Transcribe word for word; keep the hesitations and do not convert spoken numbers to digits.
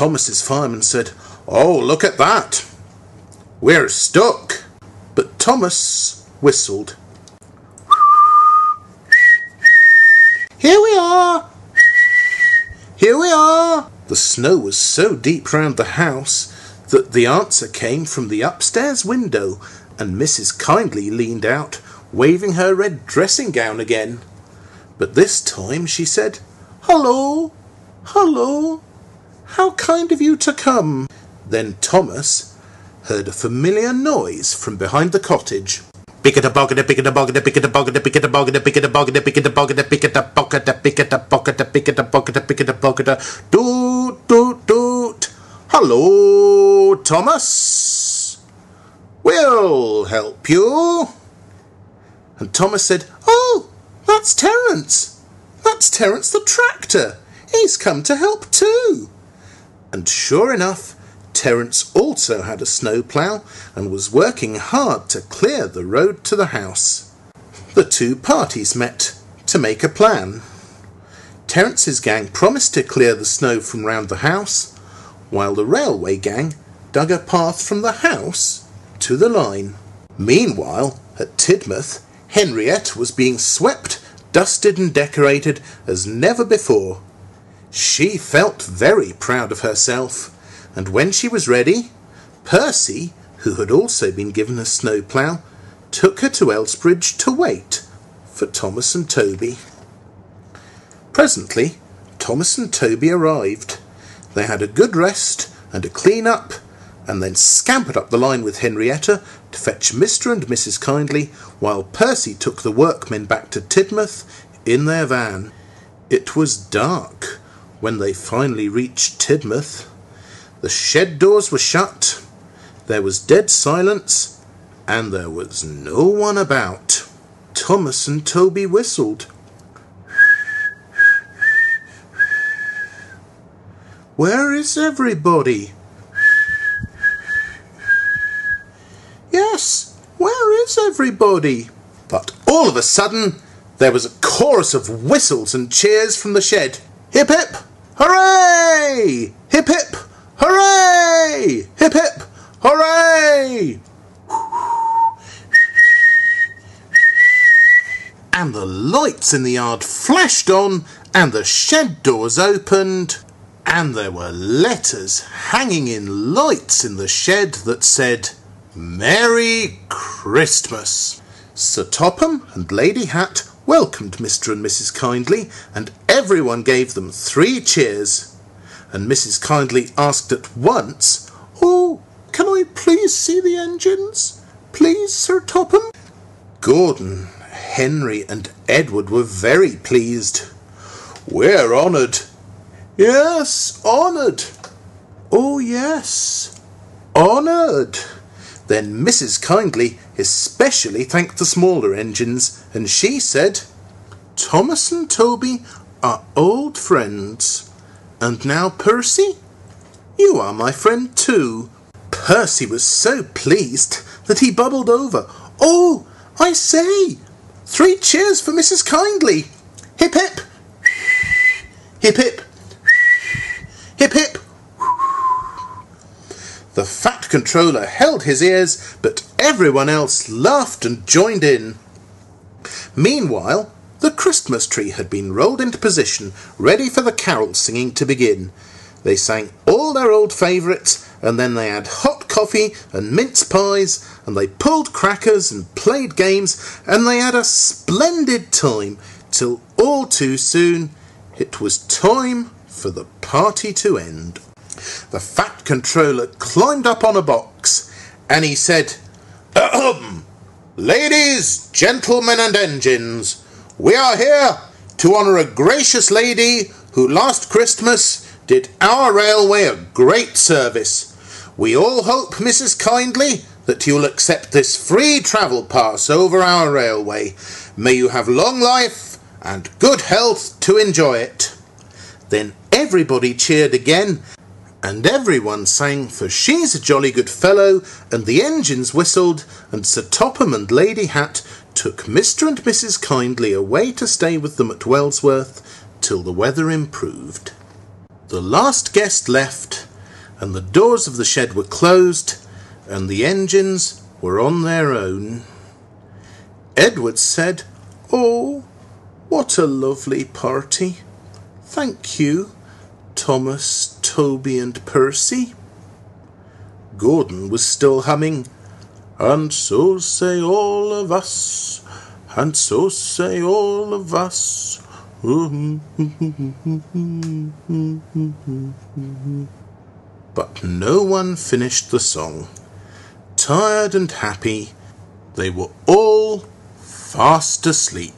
Thomas's fireman said, "Oh, look at that! We're stuck!" But Thomas whistled. "Here we are! Here we are!" The snow was so deep round the house that the answer came from the upstairs window, and Missus Kindly leaned out, waving her red dressing gown again. But this time she said, "Hullo! Hullo! How kind of you to come!" Then Thomas heard a familiar noise from behind the cottage. "Pick-a-da-boggada, pick-a-da-boggada, pick-a-da-boggada, pick-a-da-boggada, pick-a-da-boggada, pick-a-da-boggada, pick-a-da-boggada, pick-a-da-boggada, pick-a-da-boggada, pick-a-da-boggada, doot, doot, doot. Hello, Thomas. We'll help you." And Thomas said, "Oh, that's Terence. That's Terence the tractor. He's come to help too." And sure enough, Terence also had a snowplough and was working hard to clear the road to the house. The two parties met to make a plan. Terence's gang promised to clear the snow from round the house, while the railway gang dug a path from the house to the line. Meanwhile, at Tidmouth, Henrietta was being swept, dusted and decorated as never before. She felt very proud of herself, and when she was ready, Percy, who had also been given a snowplough, took her to Elsbridge to wait for Thomas and Toby. Presently, Thomas and Toby arrived. They had a good rest and a clean up, and then scampered up the line with Henrietta to fetch Mister and Missus Kindly, while Percy took the workmen back to Tidmouth in their van. It was dark when they finally reached Tidmouth. The shed doors were shut, there was dead silence, and there was no one about. Thomas and Toby whistled. "Where is everybody?" "Yes, where is everybody?" But all of a sudden, there was a chorus of whistles and cheers from the shed. "Hip hip! Hooray! Hip hip! Hooray! Hip hip! Hooray!" And the lights in the yard flashed on, and the shed doors opened, and there were letters hanging in lights in the shed that said, "Merry Christmas." Sir Topham and Lady Hat welcomed Mister and Missus Kindly, and everyone gave them three cheers. And Missus Kindly asked at once, "Oh, can I please see the engines? Please, Sir Topham?" Gordon, Henry and Edward were very pleased. "We're honoured." "Yes, honoured." "Oh, yes, honoured." Then Missus Kindly especially thanked the smaller engines, and she said, "Thomas and Toby are old friends. And now, Percy, you are my friend too." Percy was so pleased that he bubbled over. "Oh, I say, three cheers for Missus Kindly. Hip hip, hip hip, hip hip." The fat controller held his ears, but everyone else laughed and joined in. Meanwhile, the Christmas tree had been rolled into position, ready for the carol singing to begin. They sang all their old favourites, and then they had hot coffee and mince pies, and they pulled crackers and played games, and they had a splendid time, till all too soon it was time for the party to end. The fat controller climbed up on a box, and he said, "Ahem! Ladies, gentlemen and engines, we are here to honour a gracious lady who last Christmas did our railway a great service. We all hope, Missus Kindly, that you'll accept this free travel pass over our railway. May you have long life and good health to enjoy it." Then everybody cheered again, and everyone sang for "She's a Jolly Good Fellow," and the engines whistled, and Sir Topham and Lady Hat took Mister and Missus Kindly away to stay with them at Wellsworth till the weather improved. The last guest left, and the doors of the shed were closed, and the engines were on their own. Edward said, "Oh, what a lovely party. Thank you, Thomas, Toby and Percy." Gordon was still humming, "And so say all of us, and so say all of us." But no one finished the song. Tired and happy, they were all fast asleep.